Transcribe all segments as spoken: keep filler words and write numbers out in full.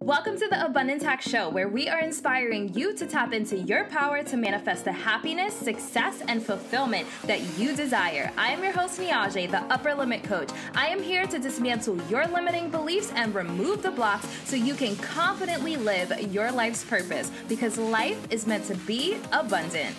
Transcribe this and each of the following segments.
Welcome to the Abundance Hack Show, where we are inspiring you to tap into your power to manifest the happiness, success, and fulfillment that you desire. I am your host, Niajae, the Upper Limit Coach. I am here to dismantle your limiting beliefs and remove the blocks so you can confidently live your life's purpose, because life is meant to be abundant.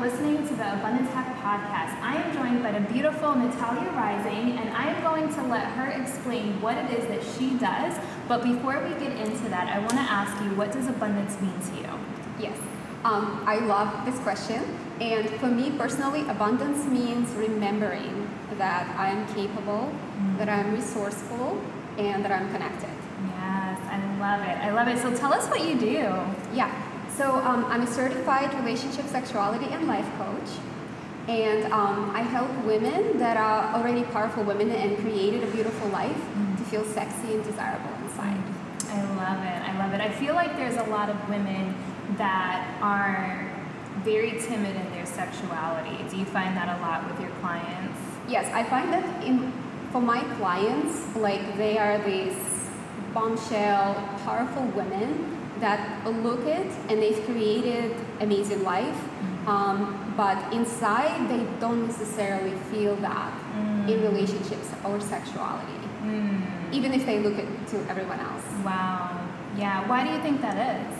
Listening to the Abundance Hack podcast. I am joined by the beautiful Natalia Rising, and I am going to let her explain what it is that she does. But before we get into that, I want to ask you, what does abundance mean to you? Yes, um, I love this question. And for me personally, abundance means remembering that I am capable, mm-hmm. that I am resourceful, and that I am connected. Yes, I love it. I love it. So tell us what you do. Yeah. So um, I'm a certified relationship, sexuality, and life coach, and um, I help women that are already powerful women and created a beautiful life mm-hmm. to feel sexy and desirable inside. I love it. I love it. I feel like there's a lot of women that are very timid in their sexuality. Do you find that a lot with your clients? Yes, I find that in, for my clients, like they are these bombshell, powerful women that look it and they've created amazing life, mm-hmm. um, but inside they don't necessarily feel that mm. in relationships or sexuality, mm. even if they look it to everyone else. Wow. Yeah. Why do you think that is?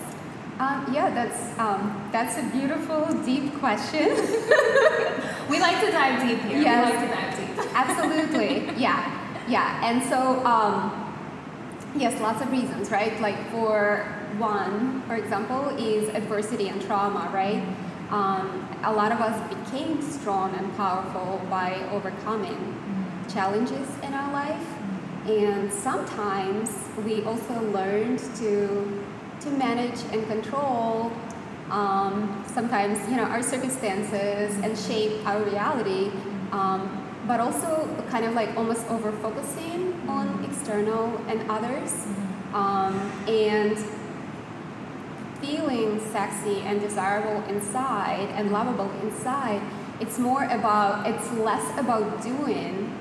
Um, yeah, that's um, that's a beautiful, deep question. We like to dive deep here. Yes. We like to dive deep. Absolutely. Yeah. Yeah. And so. Um, Yes, lots of reasons, right? Like for one, for example, is adversity and trauma, right? Um, a lot of us became strong and powerful by overcoming mm-hmm. challenges in our life. Mm-hmm. And sometimes we also learned to, to manage and control um, sometimes, you know, our circumstances and shape our reality, um, but also kind of like almost over-focusing on external and others, mm-hmm. um, and feeling sexy and desirable inside and lovable inside. It's more about, it's less about doing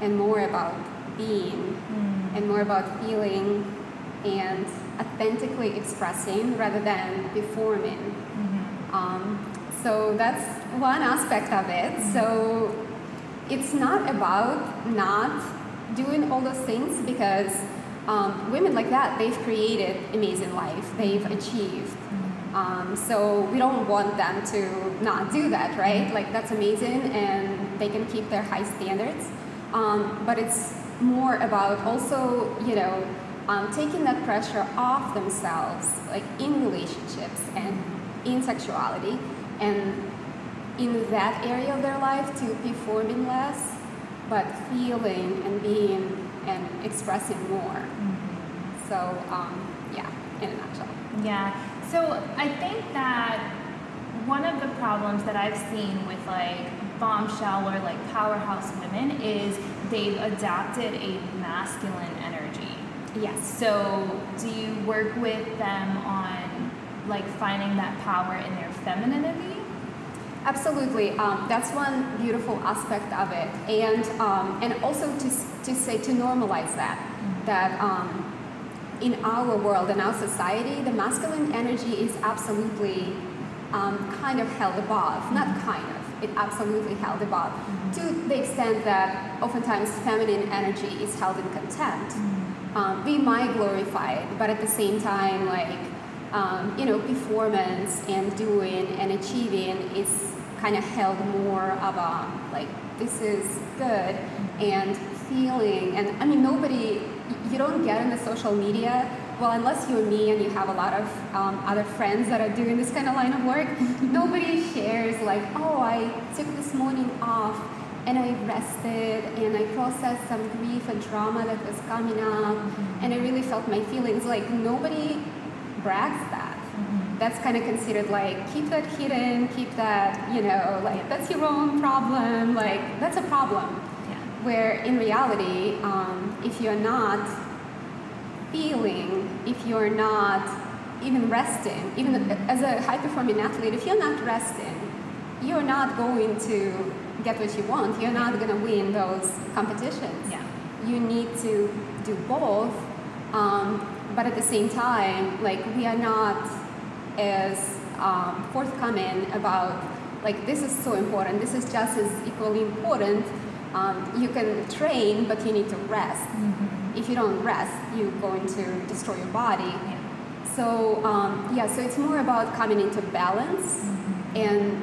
and more about being, mm-hmm. and more about feeling and authentically expressing rather than performing. Mm-hmm. Um, so that's one aspect of it. Mm-hmm. So it's not about not doing all those things, because um, women like that, they've created amazing life, they've achieved. Mm-hmm. Um, so we don't want them to not do that, right? Mm-hmm. Like that's amazing and they can keep their high standards. Um, but it's more about also, you know, um, taking that pressure off themselves, like in relationships and in sexuality and in that area of their life to performing less, but feeling and being and expressing more. Mm-hmm. So um, yeah, in a nutshell. Yeah, so I think that one of the problems that I've seen with like bombshell or like powerhouse women is they've adopted a masculine energy. Yes. So do you work with them on like finding that power in their femininity? Absolutely, um, that's one beautiful aspect of it, and um, and also to to say to normalize that mm-hmm. that um, in our world, in our society, the masculine energy is absolutely um, kind of held above, mm-hmm. not kind of, it absolutely held above mm-hmm. to the extent that oftentimes feminine energy is held in contempt. Mm-hmm. Um, we might glorify it, but at the same time, like. Um, you know, performance and doing and achieving is kind of held more of a, like, this is good, and feeling, and I mean, nobody, you don't get in the social media, well, unless you're me and you have a lot of um, other friends that are doing this kind of line of work, nobody shares, like, oh, I took this morning off, and I rested, and I processed some grief and trauma that was coming up, mm-hmm. and I really felt my feelings, like, nobody brags that. Mm-hmm. That's kind of considered like, keep that hidden, keep that, you know, like that's your own problem, like that's a problem. Yeah. Where in reality, um, if you're not feeling, if you're not even resting, even as a high performing athlete, if you're not resting, you're not going to get what you want, you're not going to win those competitions. Yeah. You need to do both, um, but at the same time, like, we are not as um, forthcoming about, like, this is so important, this is just as equally important. Um, you can train, but you need to rest. Mm-hmm. If you don't rest, you're going to destroy your body. Yeah. So, um, yeah, so it's more about coming into balance. Mm-hmm. And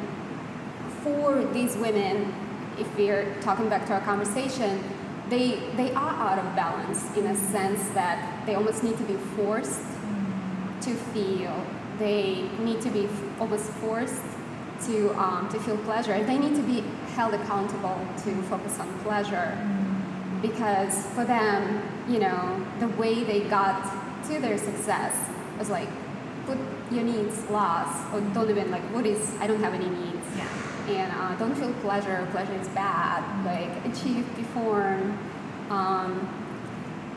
for these women, if we're talking back to our conversation, they, they are out of balance in a sense that they almost need to be forced mm-hmm. to feel. They need to be almost forced to um, to feel pleasure. They need to be held accountable to focus on pleasure, mm-hmm. because for them, you know, the way they got to their success was like, put your needs last, or don't even, like, what is, I don't have any needs. Yeah. And uh, don't feel pleasure, pleasure is bad, like, achieve, perform. Um,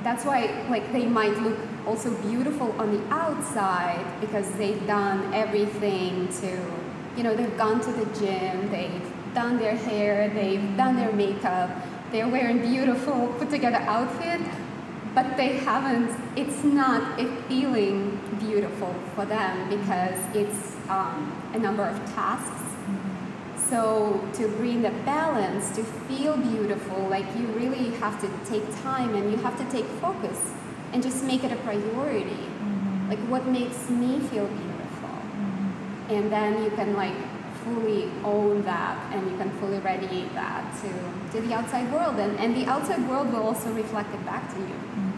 that's why, like, they might look also beautiful on the outside, because they've done everything to, you know, they've gone to the gym, they've done their hair, they've done their makeup, they're wearing beautiful, put together outfit, but they haven't, it's not a feeling beautiful for them, because it's um, a number of tasks. Mm-hmm. So to bring the balance, to feel beautiful, like, you really have to take time and you have to take focus and just make it a priority. Mm-hmm. Like, what makes me feel beautiful? Mm-hmm. And then you can, like, fully own that, and you can fully radiate that to, to the outside world, and, and the outside world will also reflect it back to you. Mm-hmm.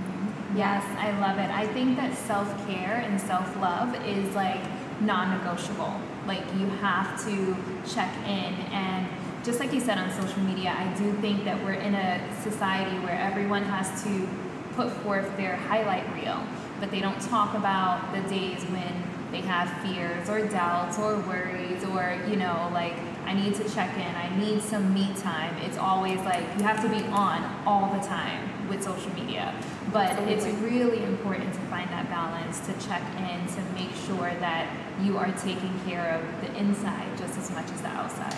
Yes, I love it. I think that self-care and self-love is, like, non-negotiable. Like, you have to check in, and just like you said on social media, I do think that we're in a society where everyone has to put forth their highlight reel, but they don't talk about the days when they have fears or doubts or worries, or, you know, like, I need to check in, I need some me time. It's always like, you have to be on all the time with social media. But Absolutely. It's really important to find that balance, to check in, to make sure that you are taking care of the inside just as much as the outside.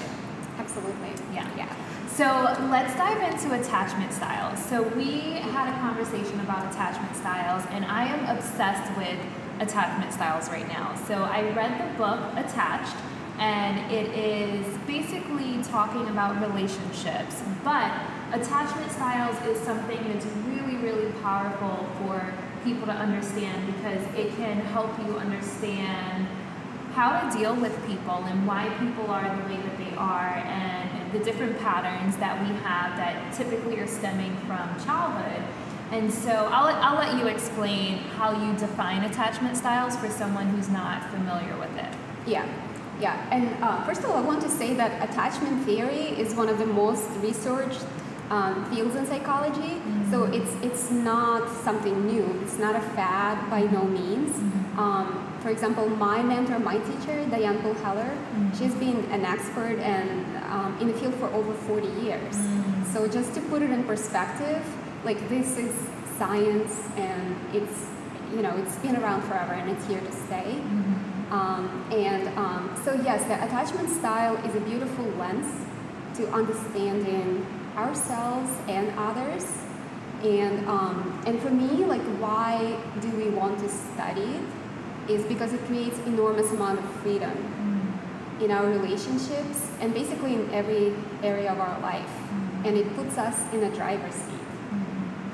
Absolutely. Yeah. Yeah. So let's dive into attachment styles. So we had a conversation about attachment styles, and I am obsessed with attachment styles right now. So I read the book Attached, and it is basically talking about relationships, but attachment styles is something that's really, really powerful for people to understand, because it can help you understand how to deal with people and why people are the way that they are, and the different patterns that we have that typically are stemming from childhood. And so I'll, I'll let you explain how you define attachment styles for someone who's not familiar with it. Yeah, yeah. And uh, first of all, I want to say that attachment theory is one of the most researched um, fields in psychology. Mm-hmm. So it's, it's not something new. It's not a fad by no means. Mm-hmm. Um, for example, my mentor, my teacher, Diane Poll Heller, mm-hmm. she's been an expert and um, in the field for over forty years. Mm-hmm. So just to put it in perspective, like, this is science, and it's, you know, it's been around forever, and it's here to stay. Mm-hmm. Um, and um, so, yes, the attachment style is a beautiful lens to understanding ourselves and others. And, um, and for me, like, why do we want to study it is because it creates enormous amount of freedom mm-hmm. in our relationships, and basically in every area of our life. Mm-hmm. And it puts us in a driver's seat.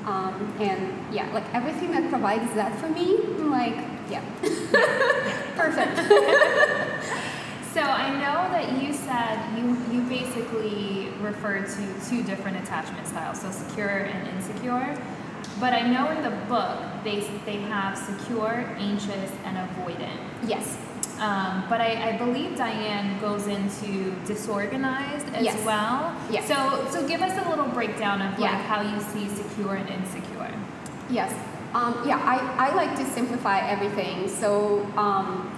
Um, and yeah, like, everything that provides that for me, I'm like, yeah, perfect. So I know that you said you, you basically refer to two different attachment styles, so secure and insecure. But I know in the book they, they have secure, anxious, and avoidant. Yes. Um, but I, I believe Diane goes into disorganized as yes. well. Yes. So, so give us a little breakdown of, like, yeah. how you see secure and insecure. Yes. Um, yeah, I, I like to simplify everything. So um,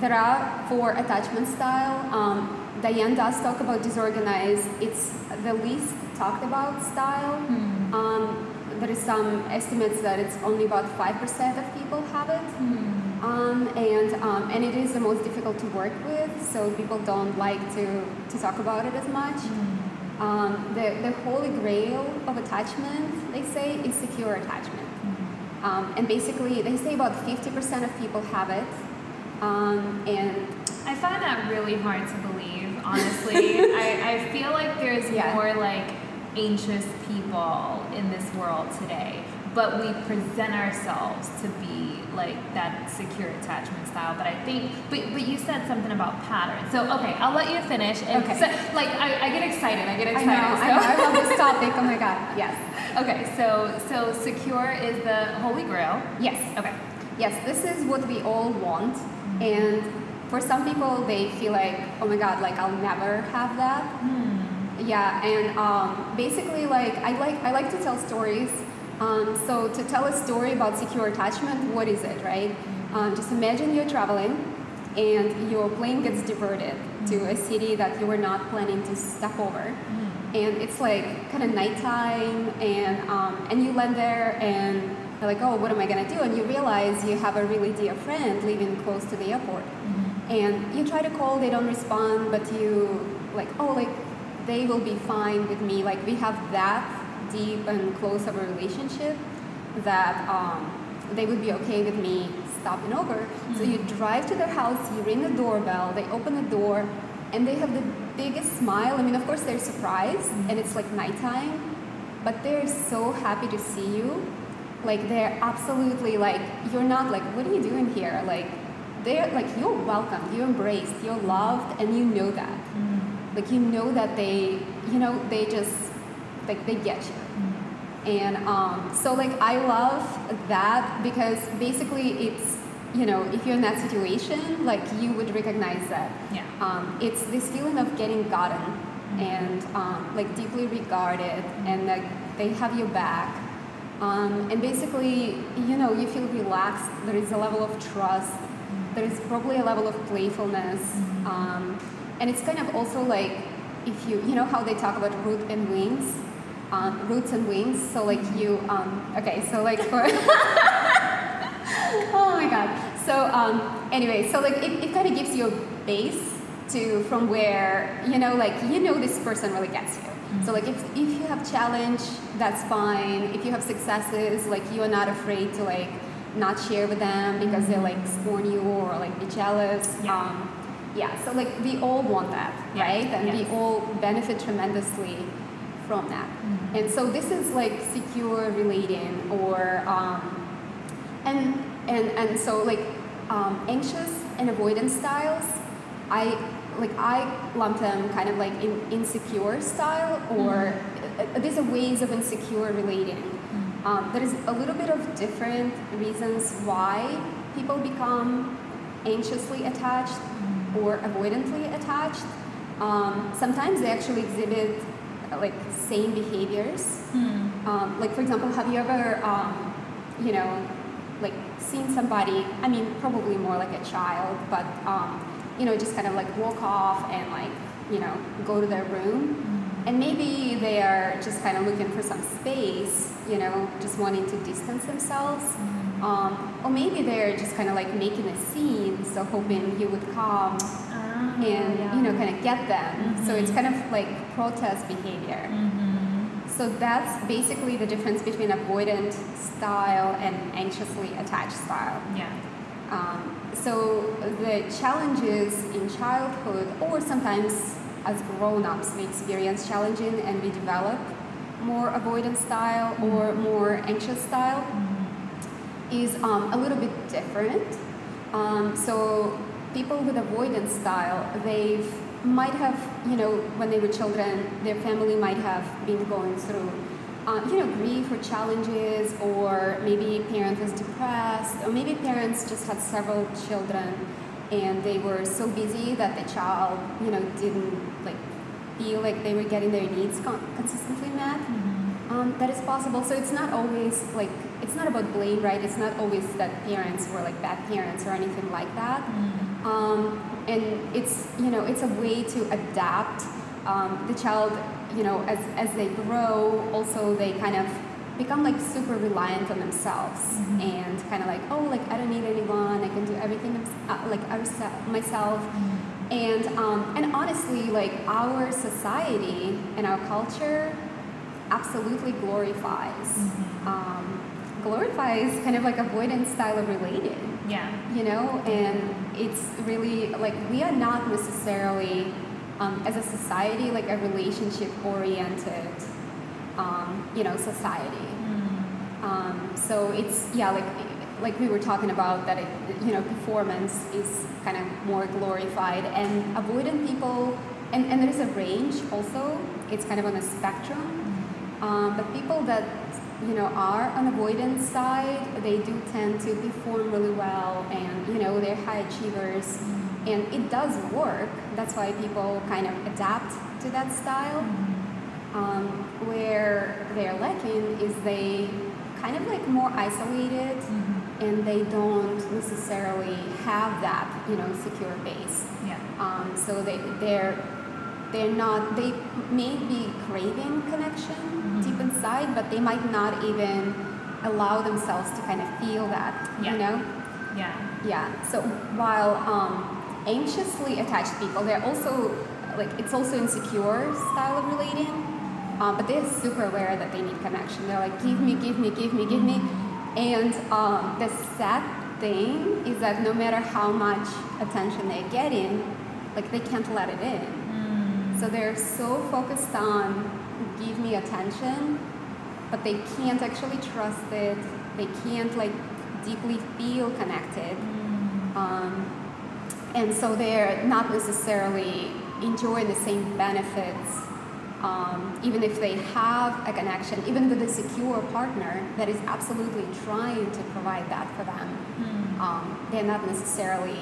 there are four attachment styles. Um, Diane does talk about disorganized. It's the least talked about style. Mm-hmm. um, there is some estimates that it's only about five percent of people have it. Mm-hmm. Um, and, um, and it is the most difficult to work with, so people don't like to, to talk about it as much. Mm-hmm. Um, the, the holy grail of attachment, they say, is secure attachment. Mm-hmm. Um, and basically, they say about fifty percent of people have it. Um, and I find that really hard to believe, honestly. I, I feel like there's yeah. more like anxious people in this world today, but we present ourselves to be like that secure attachment style. But I think, but, but you said something about patterns. So, okay, I'll let you finish. And okay. So, like, I, I get excited. I get excited. I know, so. I know. I love this topic. Oh my God. Yes. Okay. So, so secure is the holy grail. Yes. Okay. Yes. This is what we all want. Mm-hmm. And for some people, they feel like, oh my God, like I'll never have that. Mm-hmm. Yeah. And um, basically, like, I like, I like to tell stories. Um, so to tell a story about secure attachment, what is it, right? Mm-hmm. Um, just imagine you're traveling and your plane gets diverted mm-hmm. to a city that you were not planning to stop over. Mm-hmm. And it's like kind of nighttime and, um, and you land there and you're like, oh, what am I going to do? And you realize you have a really dear friend living close to the airport. Mm-hmm. And you try to call, they don't respond, but you like, oh, like they will be fine with me. Like we have that deep and close of a relationship that um, they would be okay with me stopping over. Mm-hmm. So you drive to their house, you ring the doorbell, they open the door, and they have the biggest smile. I mean, of course, they're surprised, mm-hmm. and it's like nighttime, but they're so happy to see you. Like, they're absolutely like, you're not like, what are you doing here? Like, they're like, you're welcome, you're embraced, you're loved, and you know that. Mm-hmm. Like, you know that they, you know, they just, like they get you. Mm-hmm. And um, so like I love that because basically it's, you know, if you're in that situation, like you would recognize that. Yeah. Um, it's this feeling of getting gotten mm-hmm. and um, like deeply regarded mm-hmm. and like they have your back. Um, and basically, you know, you feel relaxed. There is a level of trust. Mm-hmm. There is probably a level of playfulness. Mm-hmm. Um, and it's kind of also like, if you, you know how they talk about root and wings? Um, roots and wings, so like you, um, okay, so like for, oh my God. So um, anyway, so like it, it kind of gives you a base to, from where, you know, like you know this person really gets you. Mm-hmm. So like if, if you have challenge, that's fine. If you have successes, like you are not afraid to like not share with them because mm-hmm. they like scorn you or like be jealous. Yeah. Um, yeah, so like we all want that, yeah. right? And yes. we all benefit tremendously from that. Mm-hmm. And so this is like secure relating or, um, and, and, and so like um, anxious and avoidance styles, I, like I lump them kind of like in insecure style or mm-hmm. uh, these are ways of insecure relating. Mm-hmm. Um, there is a little bit of different reasons why people become anxiously attached mm-hmm. or avoidantly attached. Um, sometimes they actually exhibit like same behaviors. Mm-hmm. Um, like for example, have you ever, um, you know, like seen somebody, I mean, probably more like a child, but, um, you know, just kind of like walk off and like, you know, go to their room. Mm-hmm. And maybe they are just kind of looking for some space, you know, just wanting to distance themselves. Mm-hmm. Um, or maybe they're just kind of like making a scene, so hoping you would come oh, and, yeah. you know, kind of get them. Mm-hmm. So it's kind of like protest behavior. Mm-hmm. So that's basically the difference between avoidant style and anxiously attached style. Yeah. Um, so the challenges in childhood or sometimes as grown-ups we experience challenging and we develop more avoidant style mm-hmm. or more anxious style. Mm-hmm. is um, a little bit different. Um, so people with avoidance style, they might have, you know, when they were children, their family might have been going through, um, you know, grief or challenges, or maybe a parent was depressed, or maybe parents just had several children and they were so busy that the child, you know, didn't like feel like they were getting their needs con consistently met. Mm-hmm. um, that is possible. So it's not always like, it's not about blame, right? It's not always that parents were like bad parents or anything like that. Mm-hmm. um, and it's, you know, it's a way to adapt um, the child, you know, as, as they grow, also they kind of become like super reliant on themselves mm-hmm. and kind of like, oh, like I don't need anyone, I can do everything uh, like myself. Mm-hmm. And um, and honestly, like, our society and our culture absolutely glorifies mm-hmm. um, glorifies kind of like avoidance style of relating. Yeah. You know, and it's really like we are not necessarily um, as a society like a relationship oriented um, you know society. Mm-hmm. Um, so it's yeah like. Like we were talking about that, it, you know, performance is kind of more glorified, and avoidant people, and, and there's a range also, it's kind of on a spectrum, mm-hmm. um, but people that, you know, are on avoidance side, they do tend to perform really well, and, you know, they're high achievers, mm-hmm. and it does work. That's why people kind of adapt to that style. Mm-hmm. um, where they're lacking is they kind of like more isolated, mm-hmm. and they don't necessarily have that, you know, secure base. Yeah. Um, so they they're they're not they may be craving connection mm-hmm. deep inside, but they might not even allow themselves to kind of feel that. Yeah. You know. Yeah. Yeah. So while um, anxiously attached people, they're also like it's also insecure style of relating, um, but they're super aware that they need connection. They're like, give me, give me, give me, give me. And um, the sad thing is that no matter how much attention they're getting, like they can't let it in. Mm. So they're so focused on give me attention, but they can't actually trust it. They can't like deeply feel connected. Mm. Um, and so they're not necessarily enjoying the same benefits. Um, even if they have a connection, even with a secure partner that is absolutely trying to provide that for them, mm. um, they're not necessarily,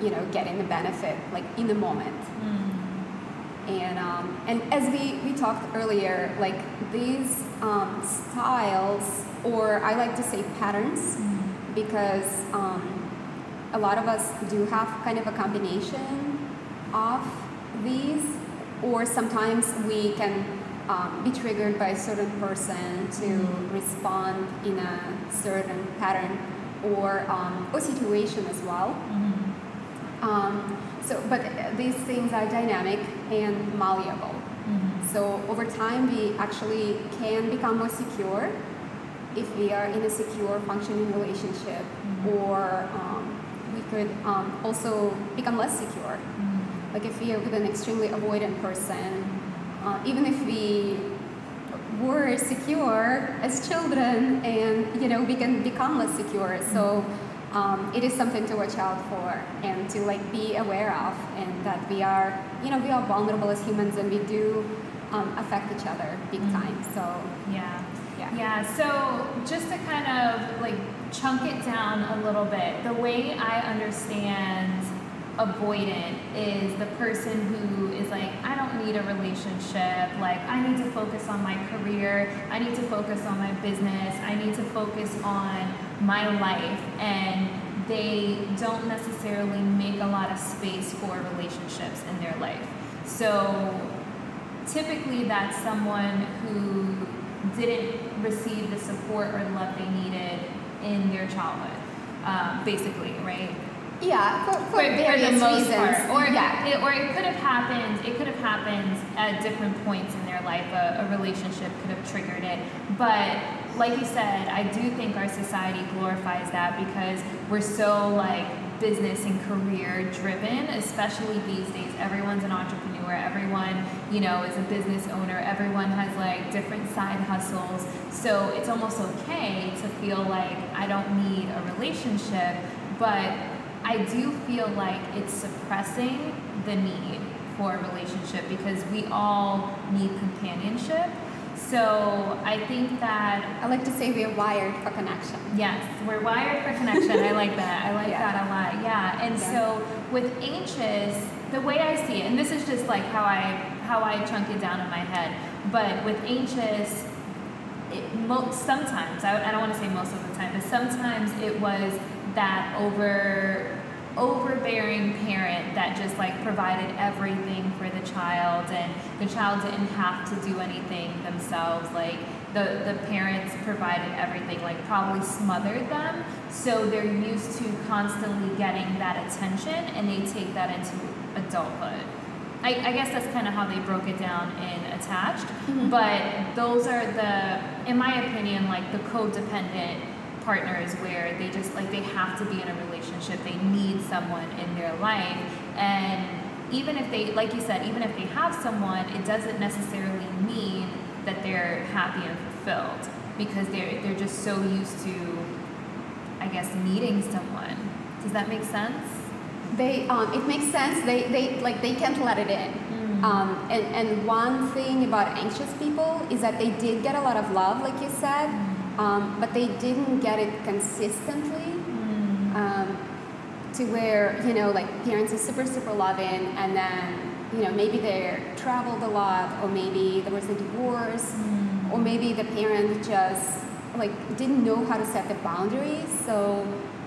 you know, getting the benefit like in the moment. Mm. And um, and as we, we talked earlier, like these um, styles, or I like to say patterns, mm. because um, a lot of us do have kind of a combination of these. Or sometimes we can um, be triggered by a certain person to mm-hmm. respond in a certain pattern or um, or situation as well. Mm-hmm. Um, so, but these things are dynamic and malleable. Mm-hmm. So over time, we actually can become more secure if we are in a secure, functioning relationship, mm-hmm. or um, we could um, also become less secure. Mm-hmm. Like if we are with an extremely avoidant person, uh, even if we were secure as children, and you know we can become less secure. So um, it is something to watch out for and to like be aware of, and that we are, you know, we are vulnerable as humans, and we do um, affect each other big time. So yeah, yeah, yeah. So just to kind of like chunk it down a little bit, the way I understand avoidant is the person who is like, I don't need a relationship, like I need to focus on my career, I need to focus on my business, I need to focus on my life, and they don't necessarily make a lot of space for relationships in their life. So typically that's someone who didn't receive the support or love they needed in their childhood, uh, basically, right? Yeah, for, for, for various for the most reasons. Part. Or, yeah. it, or it could have happened, it could have happened at different points in their life. A, a relationship could have triggered it. But like you said, I do think our society glorifies that because we're so like business and career driven, especially these days. Everyone's an entrepreneur, everyone, you know, is a business owner, everyone has like different side hustles. So it's almost okay to feel like I don't need a relationship, but I do feel like it's suppressing the need for a relationship because we all need companionship. So I think that... I like to say we are wired for connection. Yes, we're wired for connection. I like that. I like yeah. that a lot. Yeah. And yeah. so with anxious, the way I see it, and this is just like how I, how I chunk it down in my head, but with anxious, it, most, sometimes, I, I don't want to say most of the time, but sometimes it was that over overbearing parent that just like provided everything for the child, and the child didn't have to do anything themselves. Like the, the parents provided everything, like probably smothered them. So they're used to constantly getting that attention, and they take that into adulthood. I, I guess that's kind of how they broke it down in Attached, mm-hmm. but those are the, in my opinion, like the codependent partners where they just, like, they have to be in a relationship, they need someone in their life, and even if they, like you said, even if they have someone, it doesn't necessarily mean that they're happy and fulfilled, because they're, they're just so used to, I guess, needing someone. Does that make sense? They, um, it makes sense. They, they, like, they can't let it in. Mm-hmm. um, and, and one thing about anxious people is that they did get a lot of love, like you said, mm-hmm. um, but they didn't get it consistently, mm-hmm. um, to where, you know, like, parents are super, super loving, and then, you know, maybe they traveled a lot, or maybe there was a divorce, mm-hmm. or maybe the parent just, like, didn't know how to set the boundaries, so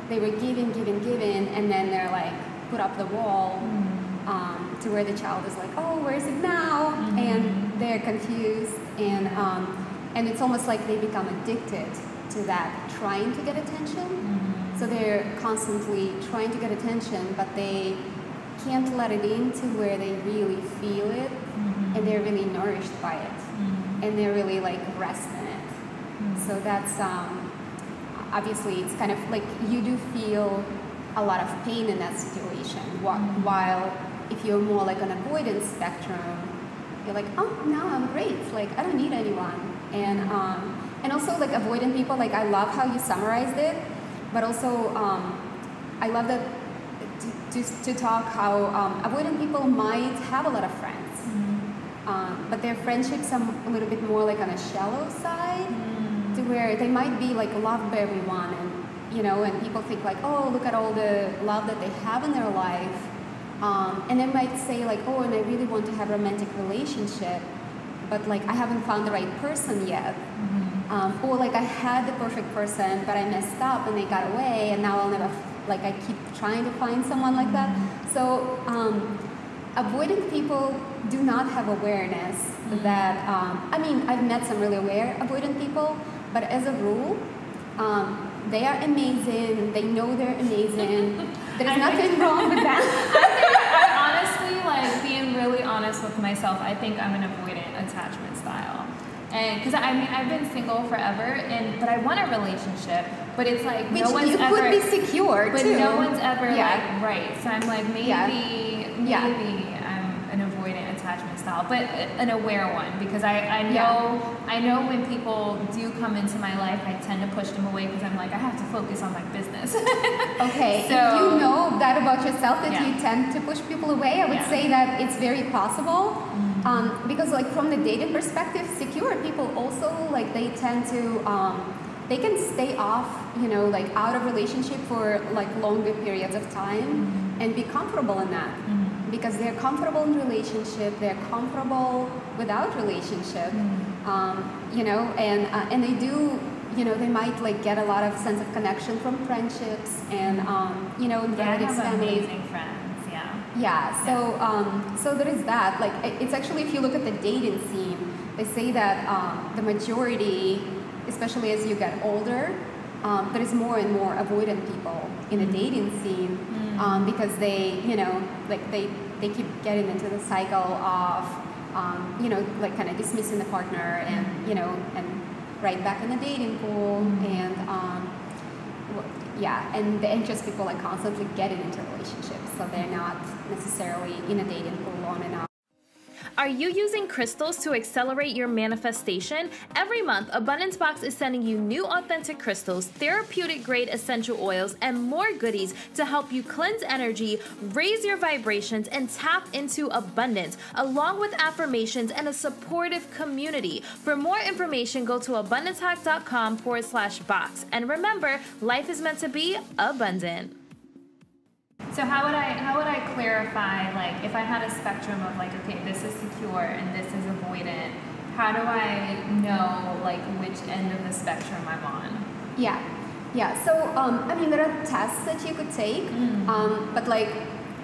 they were giving, giving, giving, and then they're like, put up the wall, mm-hmm. um, to where the child is like, oh, where is it now? Mm-hmm. And they're confused, and um, and it's almost like they become addicted to that, trying to get attention. Mm-hmm. So they're constantly trying to get attention, but they can't let it in to where they really feel it, mm-hmm. and they're really nourished by it, mm-hmm. and they're really, like, rest in it. Mm-hmm. So that's, um, obviously, it's kind of like, you do feel a lot of pain in that situation, mm-hmm. while if you're more like an avoidance spectrum, you're like, oh, no, I'm great, like, I don't need anyone. And um, and also, like, avoidant people, like, I love how you summarized it, but also, um, I love that, to, to talk how um, avoidant people might have a lot of friends, mm-hmm. um, but their friendships are a little bit more like on a shallow side, mm-hmm. to where they might be like loved by everyone, and you know, and people think like, oh, look at all the love that they have in their life, um, and they might say like, oh, and I really want to have a romantic relationship, but like I haven't found the right person yet, mm-hmm. um, or like I had the perfect person, but I messed up and they got away, and now I'll never. Like, I keep trying to find someone like that. So um, avoidant people do not have awareness mm-hmm. that, um, I mean, I've met some really aware avoidant people, but as a rule, um, they are amazing, they know they're amazing, there's I nothing think, wrong with that. I think, I honestly, like, being really honest with myself, I think I'm an avoidant attachment style. And, because I mean, I've been single forever, and but I want a relationship, but it's like Which no one's you ever. You could be secure, but too. no one's ever yeah. like right. So I'm like maybe, yeah. maybe yeah. I'm an avoidant attachment style, but an aware one, because I I know yeah. I know when people do come into my life, I tend to push them away because I'm like, I have to focus on my business. Okay, so, if you know that about yourself, that yeah. you tend to push people away, I would yeah. say that it's very possible. Mm-hmm. Um, because like from the dating perspective, secure people also, like they tend to, um, they can stay off, you know, like out of relationship for like longer periods of time mm-hmm. and be comfortable in that mm-hmm. because they're comfortable in relationship, they're comfortable without relationship, mm-hmm. um, you know, and, uh, and they do, you know, they might like get a lot of sense of connection from friendships and, um, you know, yeah, I have amazing friends. Yeah, so um, so there is that. Like, it's actually, if you look at the dating scene, they say that um, the majority, especially as you get older, um, there is more and more avoidant people in the dating scene mm. um, because they, you know, like they, they keep getting into the cycle of, um, you know, like kind of dismissing the partner and, you know, and right back in the dating pool mm. and, um, yeah, and the anxious people are constantly getting into relationships, so they're not necessarily in a dating pool on and off. Are you using crystals to accelerate your manifestation? Every month, Abundance Box is sending you new authentic crystals, therapeutic-grade essential oils, and more goodies to help you cleanse energy, raise your vibrations, and tap into abundance, along with affirmations and a supportive community. For more information, go to AbundanceHack.com forward slash box. And remember, life is meant to be abundant. So how would I how would I clarify, like, if I had a spectrum of like, okay, this is secure and this is avoidant, how do I know like which end of the spectrum I'm on? Yeah, yeah. So um, I mean, there are tests that you could take, mm-hmm. um, but like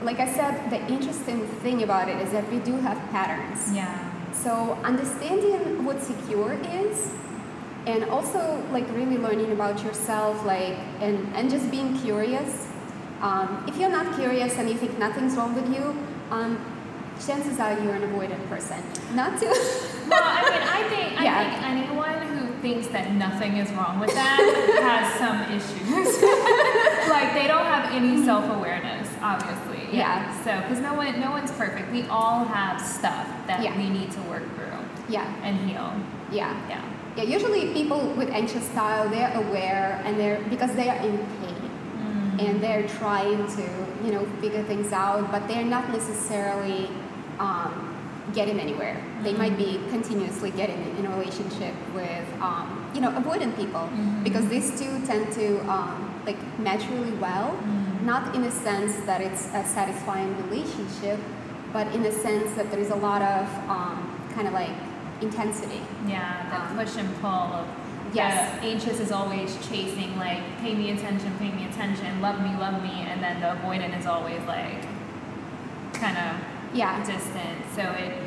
like I said, the interesting thing about it is that we do have patterns. Yeah. So understanding what secure is, and also like really learning about yourself, like and and just being curious. Um, if you're not curious and you think nothing's wrong with you, um, chances are you're an avoidant person. Not to. Well, I mean, I think I yeah. think anyone who thinks that nothing is wrong with them has some issues. Like they don't have any self-awareness, obviously. Yeah. yeah. So, because no one, no one's perfect. We all have stuff that yeah. we need to work through. Yeah. And heal. Yeah. Yeah. Yeah. Usually, people with anxious style, they're aware and they're because they are in pain. And they're trying to, you know, figure things out, but they're not necessarily um, getting anywhere. Mm-hmm. They might be continuously getting in a relationship with, um, you know, avoidant people, mm-hmm. because these two tend to um, like match really well. Mm-hmm. Not in the sense that it's a satisfying relationship, but in the sense that there is a lot of um, kind of like intensity. Yeah, that um, push and pull of. Yes, uh, anxious is always chasing, like, pay me attention, pay me attention, love me, love me, and then the avoidant is always, like, kind of yeah. distant. So it,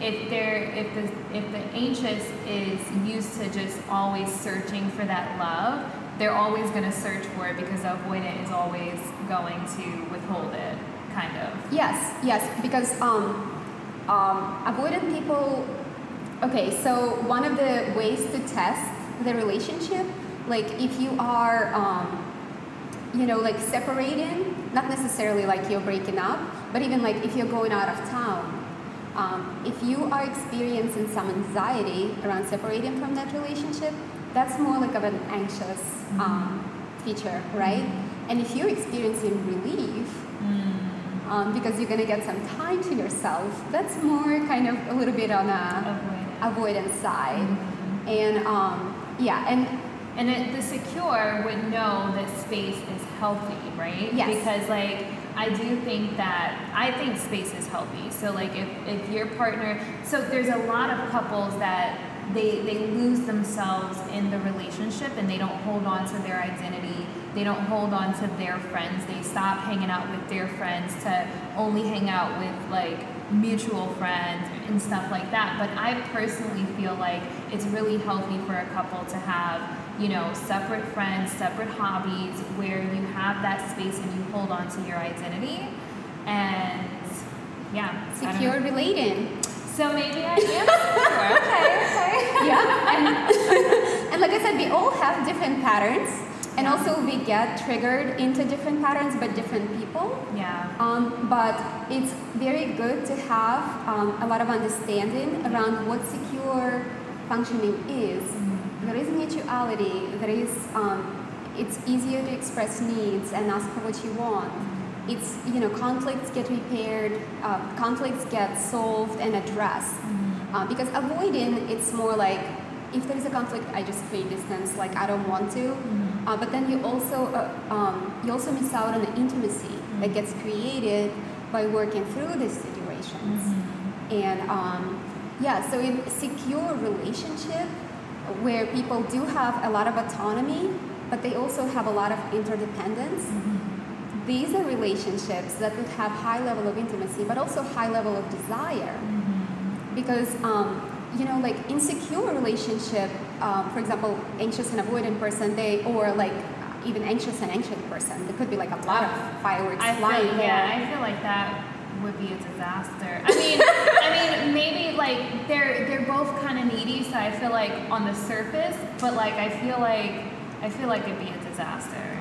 if they're, if the, if the anxious is used to just always searching for that love, they're always going to search for it because the avoidant is always going to withhold it, kind of. Yes, yes, because um, um, avoidant people, okay, so one of the ways to test the relationship, like if you are, um, you know, like separating, not necessarily like you're breaking up, but even like if you're going out of town, um, if you are experiencing some anxiety around separating from that relationship, that's more like of an anxious mm-hmm. um, feature, right? And if you're experiencing relief, mm-hmm. um, because you're gonna get some time to yourself, that's more kind of a little bit on a avoidance side. Mm-hmm. And um, yeah, and and it, the secure would know that space is healthy, right? Yes. Because like I do think that I think space is healthy. So like if, if your partner, so there's a lot of couples that they they lose themselves in the relationship and they don't hold on to their identity. They don't hold on to their friends. They stop hanging out with their friends to only hang out with like mutual friends and stuff like that. But I personally feel like it's really healthy for a couple to have, you know, separate friends, separate hobbies, where you have that space and you hold on to your identity. And yeah, secure relating. So maybe I am secure. Okay, okay. Yeah. And, and like I said, we all have different patterns. And yeah. also we get triggered into different patterns by different people. Yeah. Um, but it's very good to have um, a lot of understanding around what secure functioning is. Mm-hmm. There is mutuality. There is, um, it's easier to express needs and ask for what you want. Mm-hmm. It's, you know, conflicts get repaired, uh, conflicts get solved and addressed. Mm-hmm. uh, because avoiding, it's more like, if there's a conflict, I just create distance, like I don't want to. Mm-hmm. uh, but then you also uh, um, you also miss out on the intimacy mm-hmm. that gets created by working through these situations. Mm-hmm. And um, yeah, so in a secure relationship where people do have a lot of autonomy, but they also have a lot of interdependence, mm-hmm. these are relationships that would have high level of intimacy, but also high level of desire. Mm-hmm. Because um, you know, like insecure relationship, um, for example, anxious and avoidant person, they, or like even anxious and anxious person, there could be like a lot of fireworks I flying feel, there. Yeah, I feel like that would be a disaster. I mean, I mean, maybe like they're they're both kind of needy, so I feel like on the surface, but like I feel like I feel like it'd be a disaster.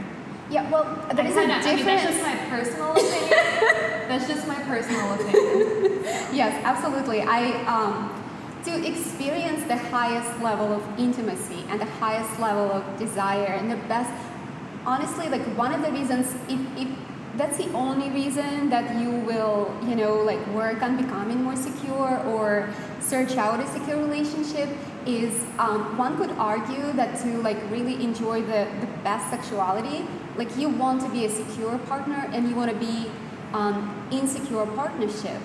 Yeah, well, there is a difference. I mean, that's just my personal opinion. That's just my personal opinion. Yes, absolutely. I. Um, To experience the highest level of intimacy and the highest level of desire and the best, honestly, like one of the reasons, if, if that's the only reason that you will, you know, like work on becoming more secure or search out a secure relationship is um, one could argue that to like really enjoy the, the best sexuality, like you want to be a secure partner and you want to be um, in secure partnership.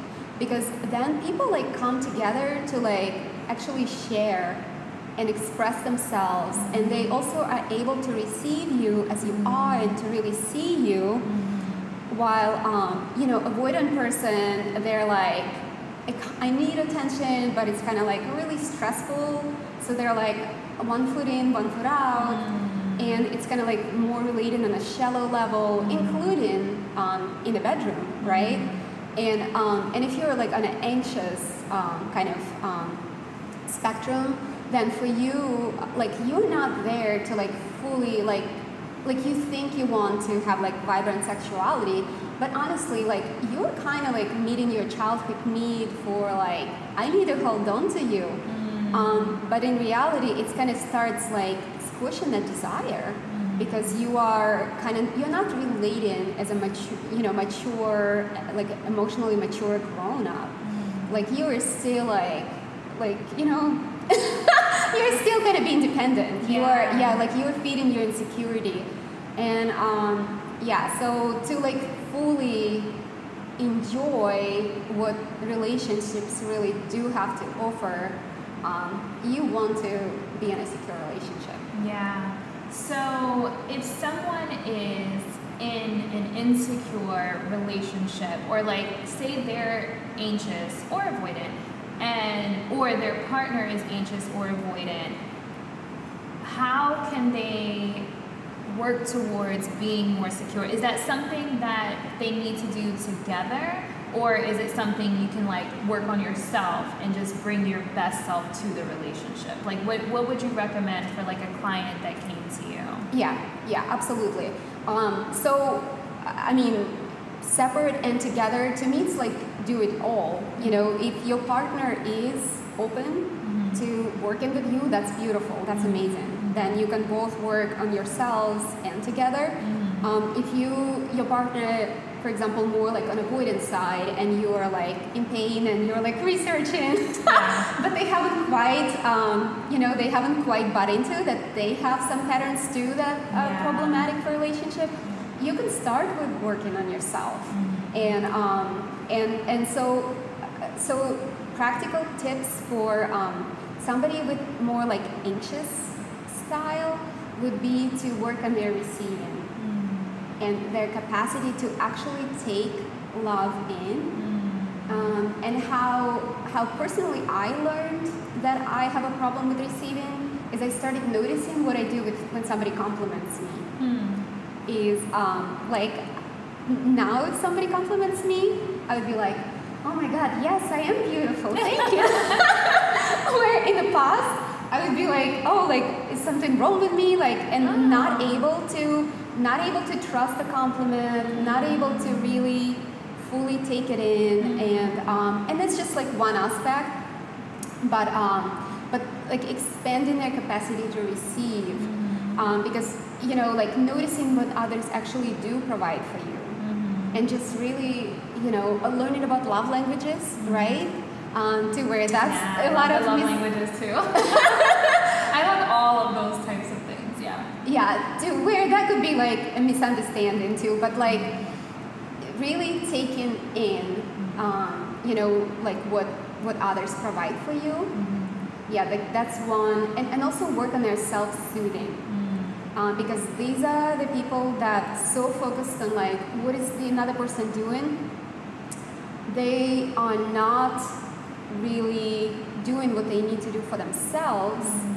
Because then people like come together to like actually share and express themselves, mm-hmm. and they also are able to receive you as you mm-hmm. are and to really see you. Mm-hmm. While um, you know, avoidant person, they're like, I need attention, but it's kind of like really stressful. So they're like one foot in, one foot out, mm-hmm. and it's kind of like more related on a shallow level, mm-hmm. including um, in the bedroom, right? Mm-hmm. And, um, and if you're like on an anxious um, kind of um, spectrum, then for you, like you're not there to like fully like, like you think you want to have like vibrant sexuality, but honestly, like you're kind of like meeting your childhood need for like, I need to hold on to you. Mm-hmm. Um, but in reality, it kind of starts like squishing that desire. Because you are kind of, you're not relating as a mature, you know, mature, like emotionally mature grown up. Mm-hmm. Like you are still like, like, you know, you're still kind of being dependent. Yeah. You are, yeah, like you're feeding your insecurity. And um, yeah, so to like fully enjoy what relationships really do have to offer, um, you want to be in a secure relationship. Yeah. So if someone is in an insecure relationship, or like say they're anxious or avoidant, and or their partner is anxious or avoidant, how can they work towards being more secure? Is that something that they need to do together, or is it something you can like work on yourself and just bring your best self to the relationship? Like what, what would you recommend for like a client that came to you? Yeah, yeah, absolutely. Um, so, I mean, separate and together, to me it's like do it all. You know, if your partner is open mm-hmm. to working with you, that's beautiful, that's mm-hmm. amazing. Then you can both work on yourselves and together. Mm-hmm. Um, if you, your partner, for example, more like on avoidance side, and you are like in pain and you're like researching, but they haven't quite, um, you know, they haven't quite bought into that they have some patterns too that are yeah. problematic for relationship. You can start with working on yourself, mm-hmm. and um, and and so so practical tips for um, somebody with more like anxious style would be to work on their receiving. And their capacity to actually take love in. Mm. Um, and how, how personally I learned that I have a problem with receiving is I started noticing what I do with, when somebody compliments me. Mm. Is um, like, now if somebody compliments me, I would be like, oh my God, yes, I am beautiful, thank you. Where in the past, I would be like, oh, like, is something wrong with me? Like, and oh. not able to, not able to trust the compliment, not able to really fully take it in, and um, and that's just like one aspect. But um, but like expanding their capacity to receive, mm-hmm. um, because you know like noticing what others actually do provide for you, mm-hmm. and just really you know learning about love languages, mm-hmm. right? Um, to where that's yeah, a lot of love languages too. I love all of those types of. Yeah, to where that could be like a misunderstanding too, but like really taking in, um, you know, like what, what others provide for you. Mm-hmm. Yeah, like that's one. And, and also work on their self-soothing, mm-hmm. um, because these are the people that so focused on like, what is the another person doing? They are not really doing what they need to do for themselves. Mm-hmm.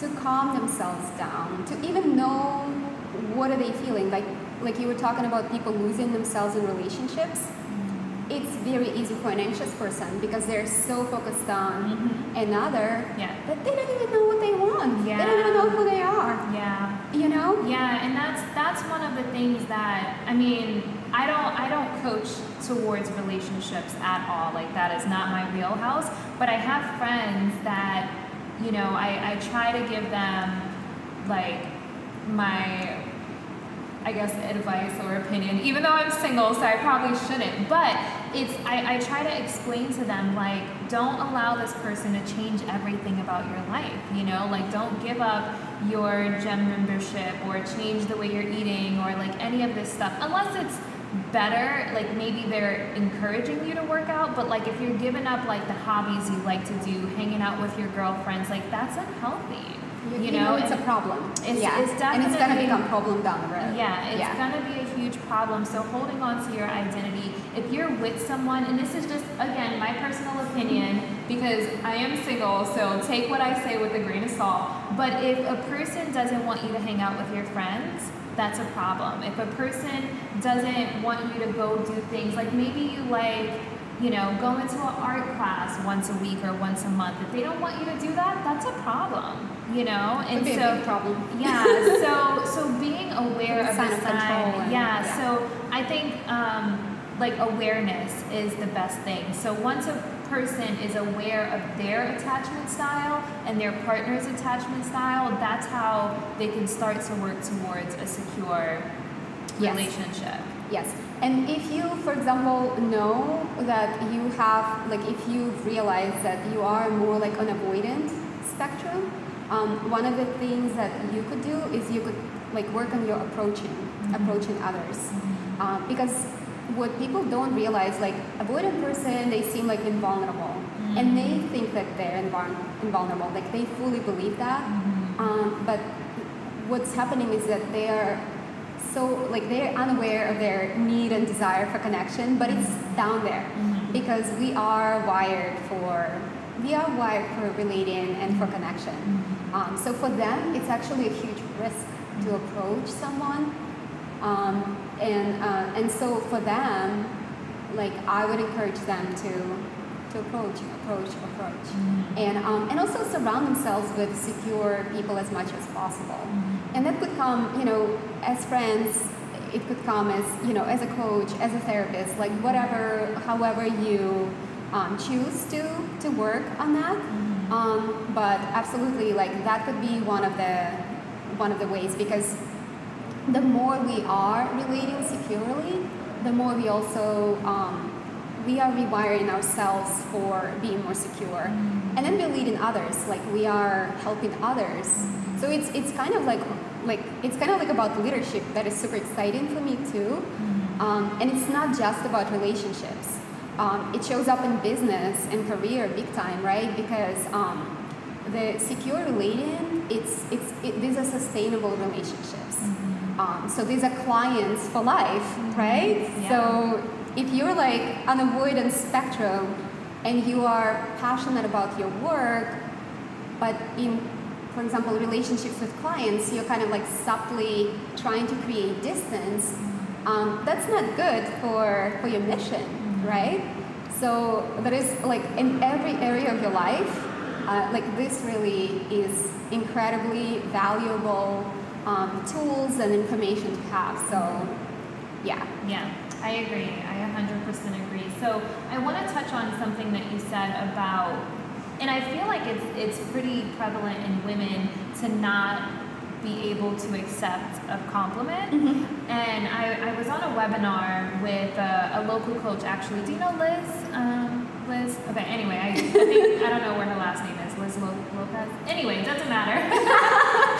To calm themselves down, to even know what are they feeling. Like like you were talking about people losing themselves in relationships. Mm-hmm. It's very easy for an anxious person because they're so focused on mm-hmm. another yeah. that they don't even know what they want. Yeah. They don't even know who they are. Yeah. You know? Yeah, and that's that's one of the things that, I mean, I don't I don't coach towards relationships at all. Like that is not my wheelhouse. But I have friends that you know, I, I try to give them, like, my, I guess, advice or opinion, even though I'm single, so I probably shouldn't. But it's I, I try to explain to them, like, don't allow this person to change everything about your life, you know? Like, don't give up your gym membership or change the way you're eating or, like, any of this stuff, unless it's better, like maybe they're encouraging you to work out, but like if you're giving up like the hobbies you like to do, hanging out with your girlfriends, like that's unhealthy. You, you know, it's a problem. It's, yeah. it's definitely, and it's going to become a problem down the road. Yeah, it's yeah. going to be a huge problem. So holding on to your identity, if you're with someone, and this is just, again, my personal opinion, because I am single, so take what I say with a grain of salt. But if a person doesn't want you to hang out with your friends, that's a problem. If a person doesn't want you to go do things, like maybe you like, you know, go into an art class once a week or once a month. If they don't want you to do that, that's a problem. You know, and okay, so problem. yeah. So so being aware of the sign. Yeah, yeah. So I think um, like awareness is the best thing. So once a person is aware of their attachment style and their partner's attachment style, that's how they can start to work towards a secure yes. relationship. Yes. And if you, for example, know that you have, like, if you realize that you are more like an avoidant spectrum. Um, one of the things that you could do is you could like work on your approaching, mm-hmm. approaching others. Mm-hmm. um, because what people don't realize, like avoidant person, they seem like invulnerable, mm-hmm. and they think that they're invul- invulnerable, like they fully believe that. Mm-hmm. um, but what's happening is that they are so like they're unaware of their need and desire for connection, but it's down there mm-hmm. because we are wired for we are wired for relating and for connection. Mm-hmm. Um, so for them, it's actually a huge risk to approach someone, um, and uh, and so for them, like I would encourage them to to approach, approach, approach, mm-hmm. and um, and also surround themselves with secure people as much as possible, mm-hmm. and that could come, you know, as friends. It could come as you know, as a coach, as a therapist, like whatever, however you um, choose to to work on that. Mm-hmm. Um, but absolutely, like that could be one of the one of the ways, because the more we are relating securely, the more we also um, we are rewiring ourselves for being more secure, and then we're leading others, like we are helping others. So it's it's kind of like like it's kind of like about leadership that is super exciting for me too, um, and it's not just about relationships. Um, it shows up in business and career big time, right? Because um, the secure relating, it's it's it, these are sustainable relationships. Mm-hmm. Um, so these are clients for life, mm-hmm. right? Yeah. So if you're like an avoidance spectrum and you are passionate about your work, but in, for example, relationships with clients, you're kind of like subtly trying to create distance. Mm-hmm. Um, that's not good for for your mission. Right? So there is like in every area of your life, uh, like this really is incredibly valuable um, tools and information to have. So yeah. Yeah, I agree. I one hundred percent agree. So I want to touch on something that you said about, and I feel like it's, it's pretty prevalent in women to not be able to accept a compliment. Mm-hmm. And I, I was on a webinar with a, a local coach, actually. Do you know Liz? Um, Liz? Okay, anyway, I, I think, I don't know where her last name is, Liz Lo- Lopez? Anyway, doesn't matter.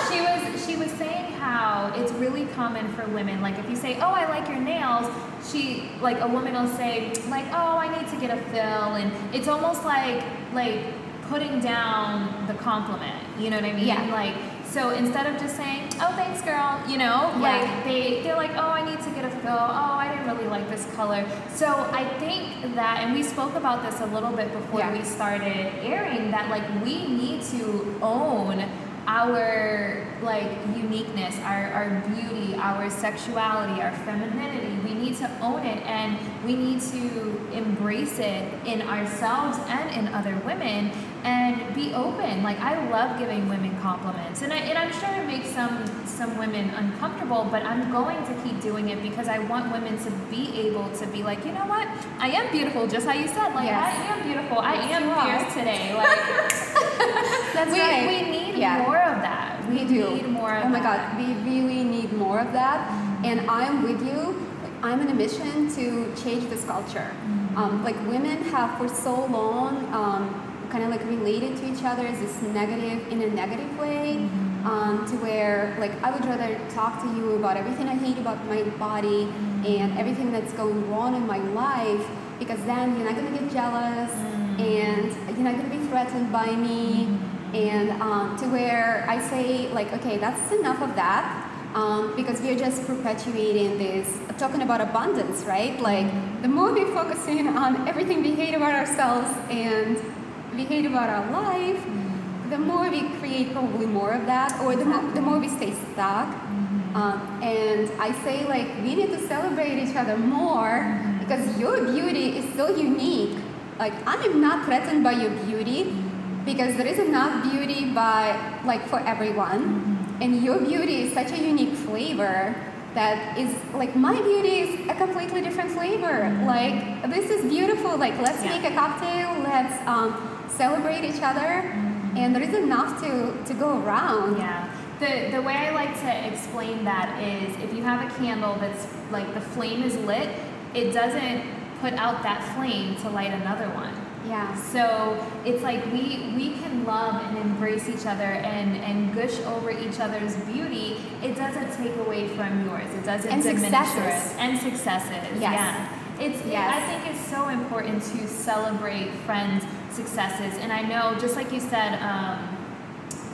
she was she was saying how it's really common for women, like if you say, oh, I like your nails, she, like a woman will say, like, oh, I need to get a fill, and it's almost like, like putting down the compliment, you know what I mean? Yeah. Like, so instead of just saying, oh, thanks, girl, you know, yeah. like they, they're like, oh, I need to get a fill. Oh, I didn't really like this color. So I think that, and we spoke about this a little bit before yeah. we started airing, that like we need to own our like uniqueness, our, our beauty, our sexuality, our femininity. We need to own it, and we need to embrace it in ourselves and in other women. And be open. Like I love giving women compliments, and I and I'm sure it makes some some women uncomfortable. But I'm going to keep doing it because I want women to be able to be like, you know what? I am beautiful, just how you said. Like yes. I am beautiful. I yes, am fierce today. Like that's we, right. We need yeah. more of that. We, we do need more. Of oh my that. God, we really need more of that. Mm-hmm. And I'm with you. I'm on a mission to change this culture. Mm-hmm. Um, like women have for so long. Um, kind of like related to each other is this negative in a negative way, mm-hmm. um, to where like I would rather talk to you about everything I hate about my body mm-hmm. and everything that's going wrong in my life, because then you're not gonna get jealous mm-hmm. and you're not gonna be threatened by me. Mm-hmm. and um, to where I say, like, okay, that's enough of that. Um, because we are just perpetuating this, uh, talking about abundance, right? Like the movie focusing on everything we hate about ourselves and we hate about our life. Mm-hmm. The more we create probably more of that, or the, mo the more we stay stuck. Mm-hmm. um, and I say, like, we need to celebrate each other more, mm-hmm. because your beauty is so unique. Like, I am not threatened by your beauty, because there is enough beauty by, like, for everyone. Mm-hmm. And your beauty is such a unique flavor that is, like, my beauty is a completely different flavor. Mm-hmm. Like, this is beautiful. Like, let's yeah. make a cocktail. Let's um, celebrate each other. Mm-hmm. And there is enough to, to go around. Yeah. The, the way I like to explain that is, if you have a candle that's, like, the flame is lit, it doesn't put out that flame to light another one. Yeah. So it's like we we can love and embrace each other and and gush over each other's beauty. It doesn't take away from yours. It doesn't and diminish successes. yours. And successes. Yes. Yeah. It's yes. I think it's so important to celebrate friends' successes. And I know, just like you said, um,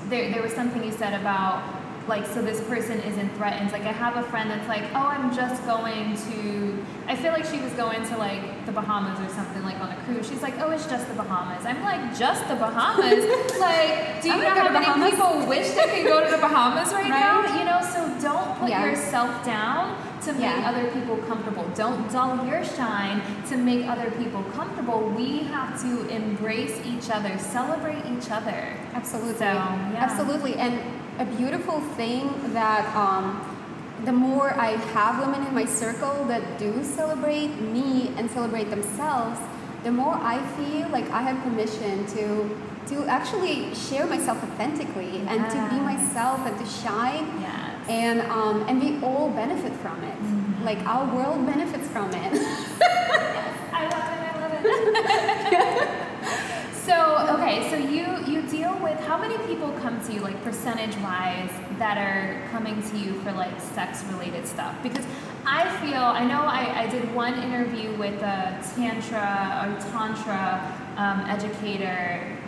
there there was something you said about, like, so this person isn't threatened. Like, I have a friend that's like, oh, I'm just going to, I feel like she was going to, like, the Bahamas or something, like, on a cruise. She's like, oh, it's just the Bahamas. I'm like, just the Bahamas? Like, do you know how many Bahamas? people wish they could go to the Bahamas right, right now? You know, so don't put yeah. yourself down to make yeah. other people comfortable. Don't dull your shine to make other people comfortable. We have to embrace each other, celebrate each other. Absolutely. So, yeah. Absolutely. And a beautiful thing that um, the more I have women in my circle that do celebrate me and celebrate themselves, the more I feel like I have permission to to actually share myself authentically yes. and to be myself and to shine. Yes. And um, and we all benefit from it. Mm-hmm. Like, our world benefits from it. Yes. I love it. I love it. So, okay, so you, you deal with, how many people come to you, like, percentage-wise, that are coming to you for, like, sex-related stuff? Because I feel, I know I, I did one interview with a tantra, or tantra um, educator,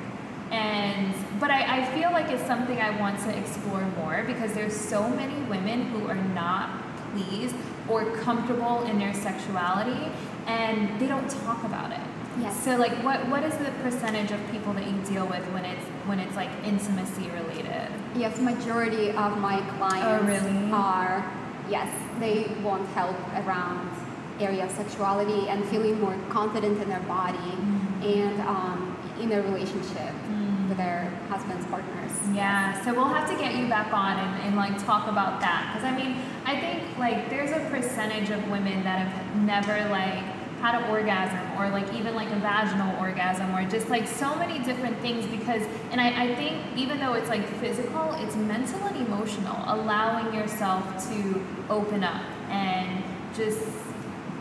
and, but I, I feel like it's something I want to explore more, because there's so many women who are not pleased or comfortable in their sexuality, and they don't talk about it. Yes. So, like, what, what is the percentage of people that you deal with when it's, when it's like, intimacy related? Yes, majority of my clients oh, really? are, yes, they want help around area of sexuality and feeling more confident in their body mm-hmm. and um, in their relationship mm-hmm. with their husbands, partners. Yeah, so we'll have to get you back on and, and like, talk about that. Because, I mean, I think, like, there's a percentage of women that have never, like, had an orgasm, or like even like a vaginal orgasm, or just like so many different things, because, and I, I think even though it's like physical, it's mental and emotional, allowing yourself to open up and just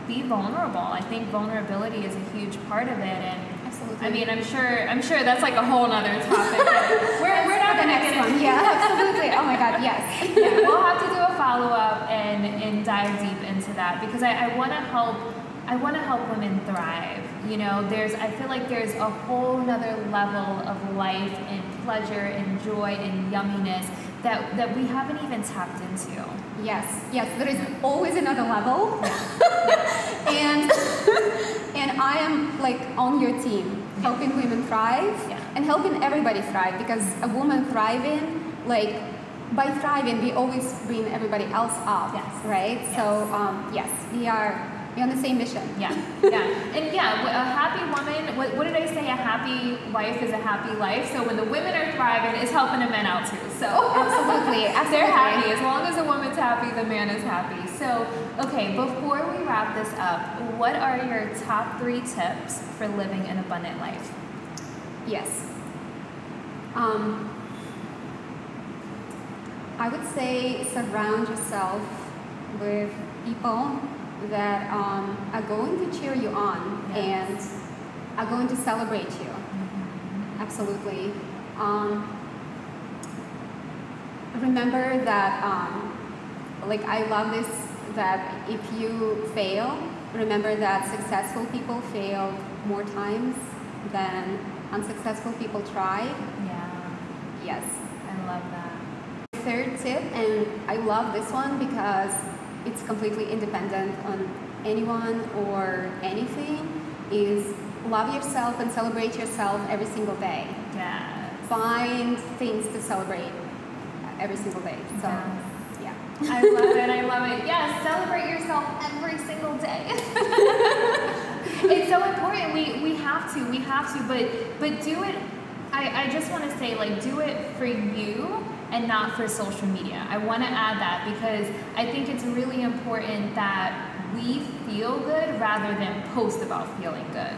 be vulnerable. I think vulnerability is a huge part of it, and absolutely. I mean, I'm sure I'm sure that's like a whole other topic. We're, we're not the next one. Yeah, absolutely. Oh my God, yes. Yeah, we'll have to do a follow-up and, and dive deep into that, because I, I want to help I want to help women thrive. You know, there's, I feel like there's a whole nother level of life and pleasure and joy and yumminess that, that we haven't even tapped into. Yes, yes, there is always another level. and and I am, like, on your team, helping women thrive yeah. and helping everybody thrive, because a woman thriving, like, by thriving, we always bring everybody else up, yes. right? Yes. So, um, yes, we are... on the same mission. Yeah, yeah. And yeah, a happy woman, what, what did I say? A happy wife is a happy life. So when the women are thriving, it's helping the men out too. So oh, absolutely. absolutely. They're happy. As long as the woman's happy, the man is happy. So, okay, before we wrap this up, what are your top three tips for living an abundant life? Yes. Um, I would say surround yourself with people that um, are going to cheer you on yes. and are going to celebrate you. Mm-hmm. Absolutely. Um, remember that, um, like, I love this, that if you fail, remember that successful people fail more times than unsuccessful people try. Yeah. Yes, I love that. The third tip, and I love this one because it's completely independent on anyone or anything, is love yourself and celebrate yourself every single day. Yes. Find things to celebrate every single day. So, yes. Yeah. I love it. I love it. Yes, celebrate yourself every single day. It's so important. We we have to. We have to. But but do it. I, I just want to say, like, do it for you and not for social media. I want to add that because I think it's really important that we feel good rather than post about feeling good.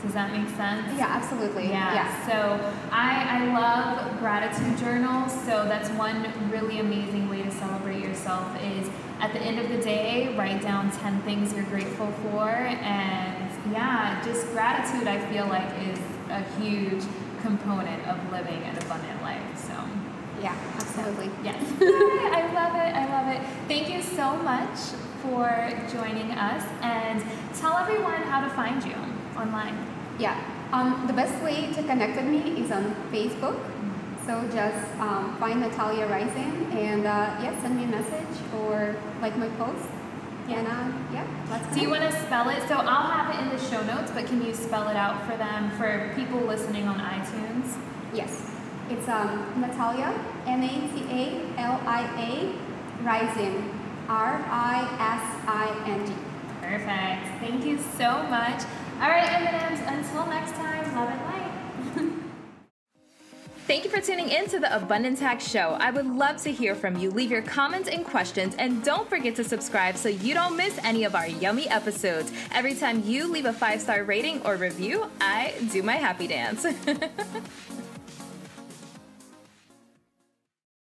Does that make sense? Yeah, absolutely. Yeah. yeah. So I, I love gratitude journals. So that's one really amazing way to celebrate yourself is at the end of the day, write down ten things you're grateful for. And yeah, just gratitude, I feel like, is a huge component of living an abundant life. So yeah, absolutely. Yes. I love it. I love it. Thank you so much for joining us. And tell everyone how to find you online. Yeah. Um, the best way to connect with me is on Facebook. So just um, find Natalia Rising and uh, yeah, send me a message or like my post. Yeah. And uh, yeah, let's connect. Do you want to spell it? So I'll have it in the show notes, but can you spell it out for them, for people listening on iTunes? Yes. It's um, Natalia, N A T A L I A, Rising, R I S I N D. Perfect. Thank you so much. All right, M and M's, until next time, love and light. Thank you for tuning in to the Abundance Hack Show. I would love to hear from you. Leave your comments and questions, and don't forget to subscribe so you don't miss any of our yummy episodes. Every time you leave a five-star rating or review, I do my happy dance.